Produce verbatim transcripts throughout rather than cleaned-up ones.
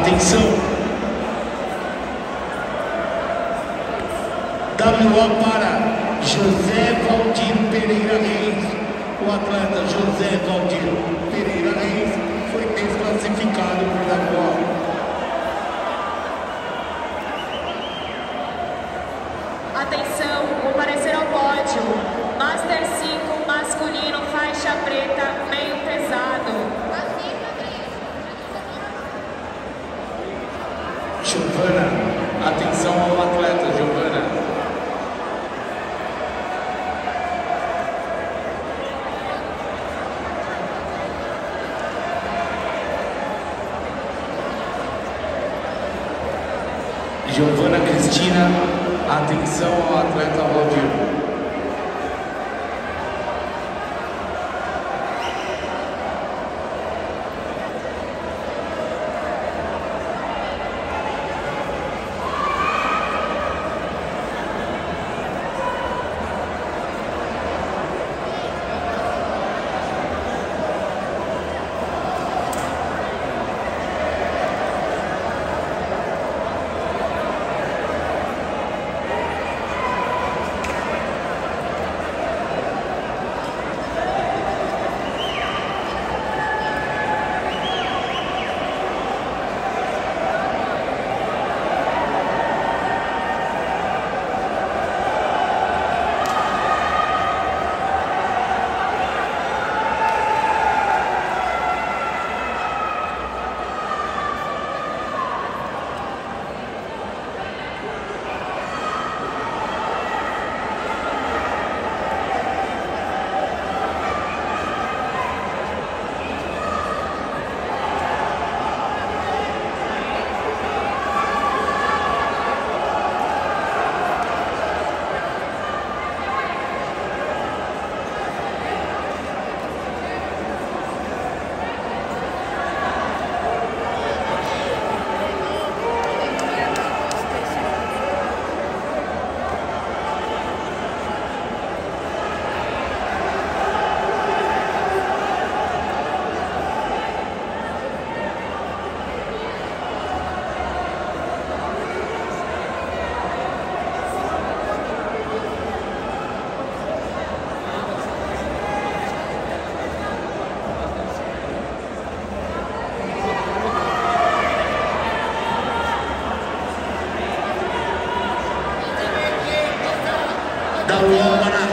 Atenção. dáblio ó para José Valdir Pereira Reis. O atleta José Valdir Pereira Reis foi desclassificado por dáblio ó. Atenção, o parecer ao pódio, Master cinco, masculino, faixa preta, meio pesado. Giovana, atenção ao atleta, Giovana. Giovana Cristina. Atenção ao atleta Valdir.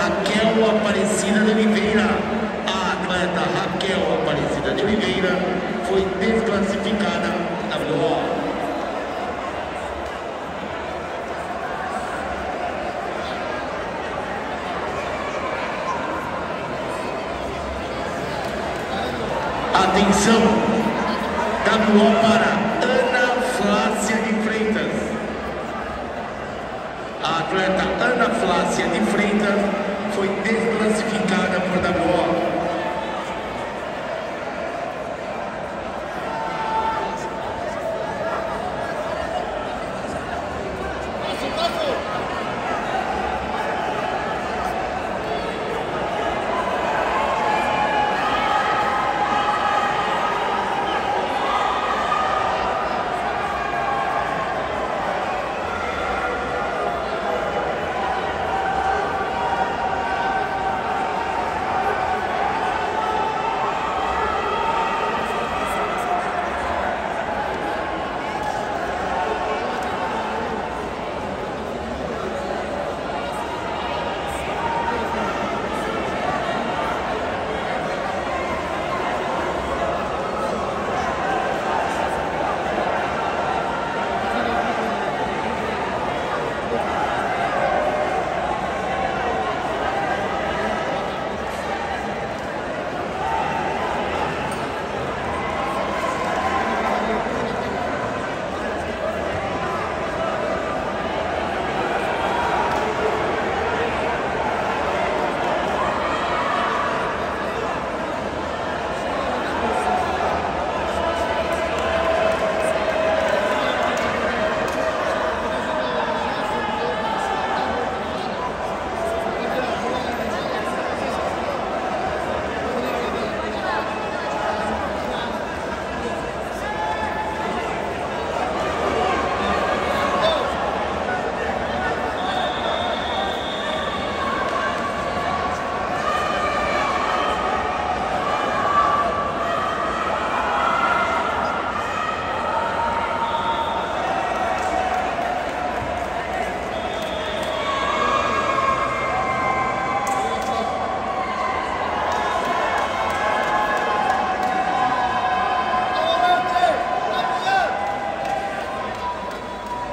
Raquel Aparecida de Oliveira. A atleta Raquel Aparecida de Oliveira foi desclassificada da dáblio ó. Atenção, dáblio ó para Ana Flávia de Freitas. A atleta Ana Flávia de Freitas foi desclassificada por dáblio ó.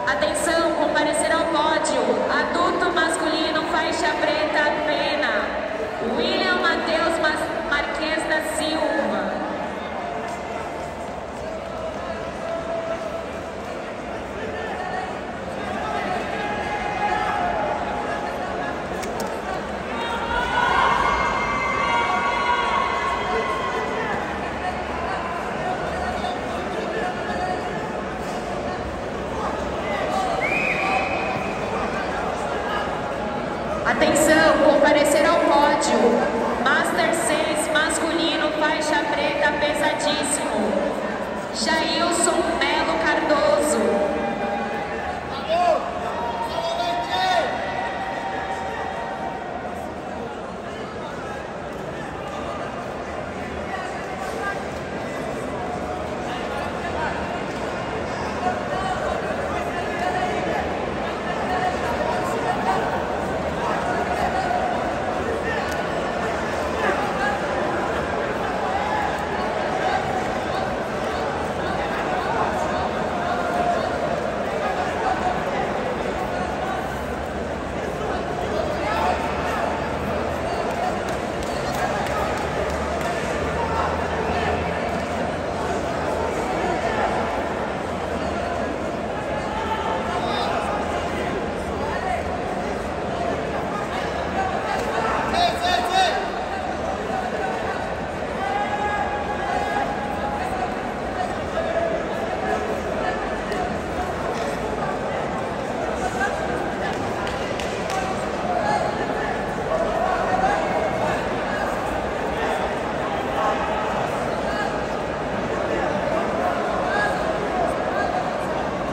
Atenção, comparecer ao pódio, adulto masculino, faixa preta pena, William Matheus Marques da Silva. Atenção, comparecer ao pódio, Master seis, masculino, faixa preta, pesadíssimo, Jailson Melo Cardoso.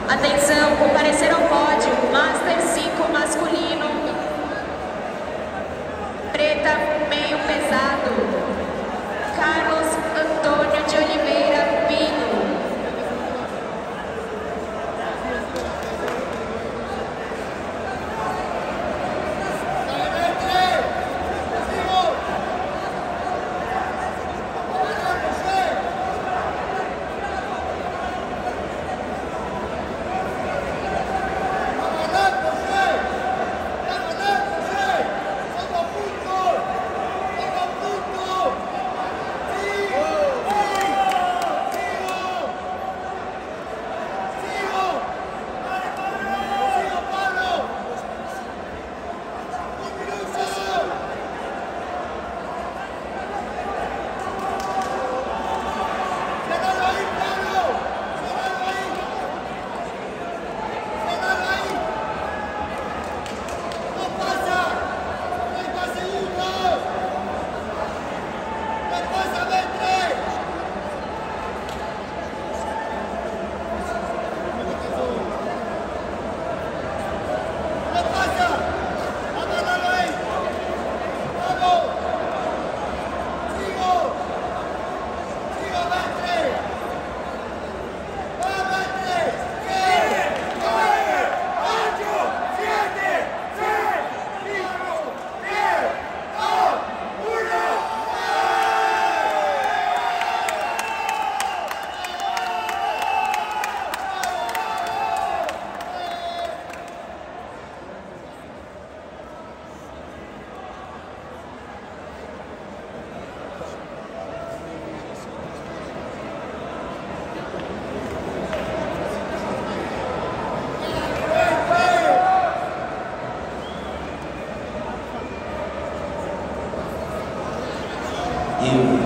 Atenção, comparecer ao pódio, Master cinco masculino, preta meio pesado, Carlos Antônio de Oliveira Pinho.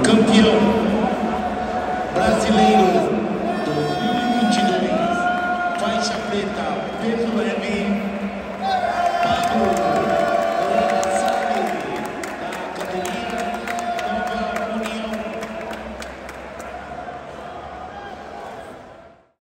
Campeão brasileiro dois mil e vinte e dois, faixa preta, Vezo.